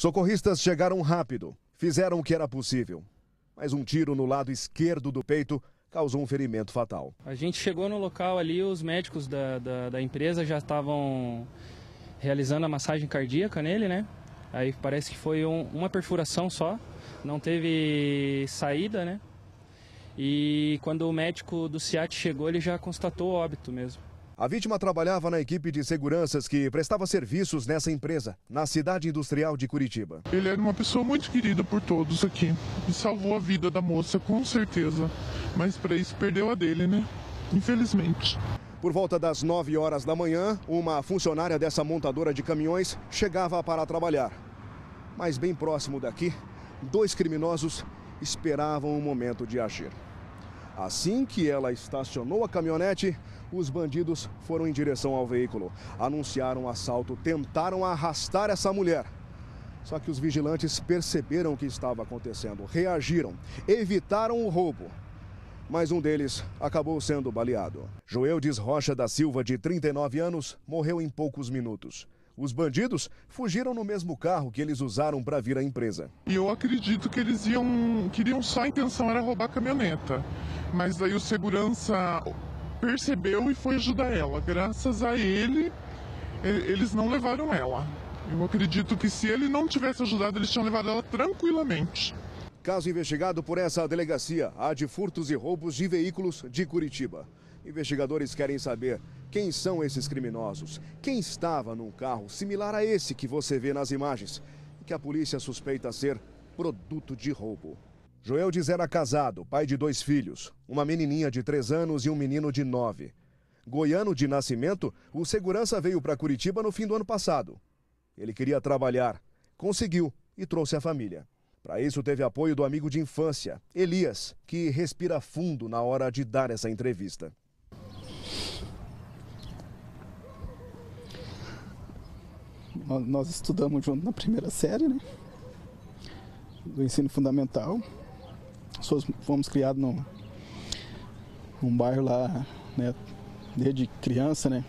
Socorristas chegaram rápido, fizeram o que era possível, mas um tiro no lado esquerdo do peito causou um ferimento fatal. A gente chegou no local ali, os médicos da empresa já estavam realizando a massagem cardíaca nele, né? Aí parece que foi uma perfuração só, não teve saída, né? E quando o médico do CIAT chegou, ele já constatou óbito mesmo. A vítima trabalhava na equipe de seguranças que prestava serviços nessa empresa, na cidade industrial de Curitiba. Ele era uma pessoa muito querida por todos aqui e salvou a vida da moça, com certeza. Mas para isso perdeu a dele, né? Infelizmente. Por volta das 9 horas da manhã, uma funcionária dessa montadora de caminhões chegava para trabalhar. Mas bem próximo daqui, dois criminosos esperavam o momento de agir. Assim que ela estacionou a caminhonete, os bandidos foram em direção ao veículo, anunciaram o assalto, tentaram arrastar essa mulher. Só que os vigilantes perceberam o que estava acontecendo, reagiram, evitaram o roubo. Mas um deles acabou sendo baleado. Joeldes Rocha da Silva, de 39 anos, morreu em poucos minutos. Os bandidos fugiram no mesmo carro que eles usaram para vir à empresa. E eu acredito que eles queriam só, a intenção era roubar a caminhoneta. Mas daí o segurança percebeu e foi ajudar ela. Graças a ele, eles não levaram ela. Eu acredito que se ele não tivesse ajudado, eles tinham levado ela tranquilamente. Caso investigado por essa delegacia, a de furtos e roubos de veículos de Curitiba. Investigadores querem saber quem são esses criminosos, quem estava num carro similar a esse que você vê nas imagens, que a polícia suspeita ser produto de roubo. Joel Diz era casado, pai de 2 filhos, uma menininha de 3 anos e um menino de 9. Goiano de nascimento, o segurança veio para Curitiba no fim do ano passado. Ele queria trabalhar, conseguiu e trouxe a família. Para isso, teve apoio do amigo de infância, Elias, que respira fundo na hora de dar essa entrevista. Nós estudamos junto na primeira série, né? Do ensino fundamental. Fomos criados num bairro lá, né? Desde criança, né?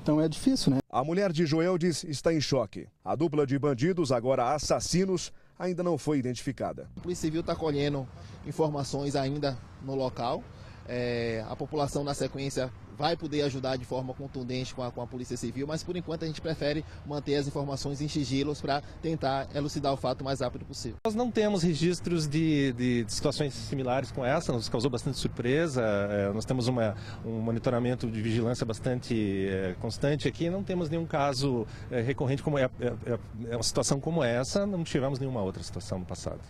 Então é difícil, né? A mulher de Joeldes está em choque. A dupla de bandidos, agora assassinos, ainda não foi identificada. A Polícia Civil está colhendo informações ainda no local. A população, na sequência, vai poder ajudar de forma contundente com a Polícia Civil, mas por enquanto a gente prefere manter as informações em sigilos para tentar elucidar o fato o mais rápido possível. Nós não temos registros de situações similares com essa, nos causou bastante surpresa, nós temos um monitoramento de vigilância bastante constante aqui, não temos nenhum caso recorrente, como uma situação como essa, não tivemos nenhuma outra situação no passado.